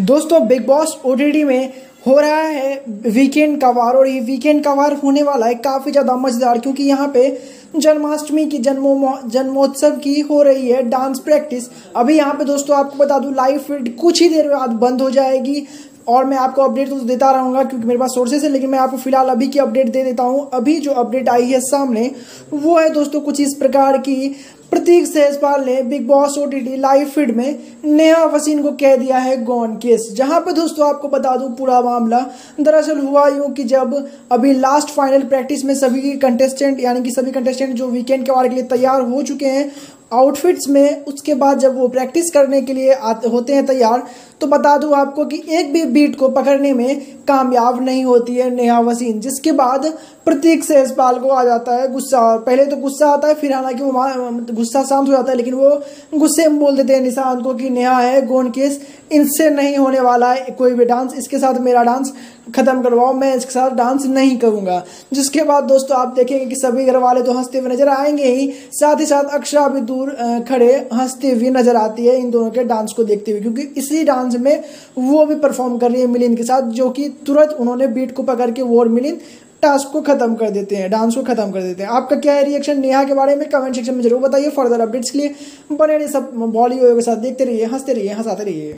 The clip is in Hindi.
दोस्तों बिग बॉस ओटीटी में हो रहा है वीकेंड कवर, और ये वीकेंड कवर होने वाला है काफ़ी ज़्यादा मज़ेदार, क्योंकि यहाँ पे जन्माष्टमी की जन्मोत्सव की हो रही है डांस प्रैक्टिस। अभी यहाँ पे दोस्तों आपको बता दूँ लाइव फीड कुछ ही देर बाद बंद हो जाएगी, और मैं आपको अपडेट तो देता रहूँगा क्योंकि मेरे पास सोर्सेस है, लेकिन मैं आपको फिलहाल अभी की अपडेट दे देता हूँ। अभी जो अपडेट आई है सामने वो है दोस्तों कुछ इस प्रकार की, प्रतीक सहजपाल ने big boss OTT live feed में नेहा वसीन को कह दिया है गॉन केस। जहां पर दोस्तों आपको बता दूं पूरा मामला दरअसल हुआ यूं कि जब अभी लास्ट फाइनल प्रैक्टिस में सभी कंटेस्टेंट यानी कि सभी कंटेस्टेंट जो वीकेंड के वार के लिए तैयार हो चुके हैं आउटफिट्स में, उसके बाद जब वो प्रैक्टिस करने के लिए आते होते हैं तैयार, तो बता दूं आपको कि एक भी बीट को पकड़ने में कामयाब नहीं होती है नेहा वसीन, जिसके बाद प्रतीक सहजपाल को आ जाता है गुस्सा। पहले तो गुस्सा आता है, फिर हालांकि वो गुस्सा शांत हो जाता है, लेकिन वो गुस्से में बोल देते हैं निशांत को कि नेहा है गॉन केस, इनसे नहीं होने वाला है कोई भी डांस, इसके साथ मेरा डांस खत्म करवाओ, मैं इसके साथ डांस नहीं करूंगा। जिसके बाद दोस्तों आप देखेंगे कि सभी घर वाले तो हंसते हुए नजर आएंगे ही साथ अक्षरा भी दूर खड़े हंसते हुए नजर आती है इन दोनों के डांस को देखते हुए, क्योंकि इसी डांस में वो भी परफॉर्म कर रही है मिलिंद के साथ, जो कि तुरंत उन्होंने बीट को पकड़ के वो और मिलिंद टास्क को खत्म कर देते हैं, डांस को खत्म कर देते हैं। आपका क्या है रिएक्शन नेहा के बारे में कमेंट सेक्शन में जरूर बताइए। फर्दर अपडेट्स के लिए बने रहिए सब बॉलीवुड के साथ, देखते रहिए, हंसते रहिए, हंसाते रहिए।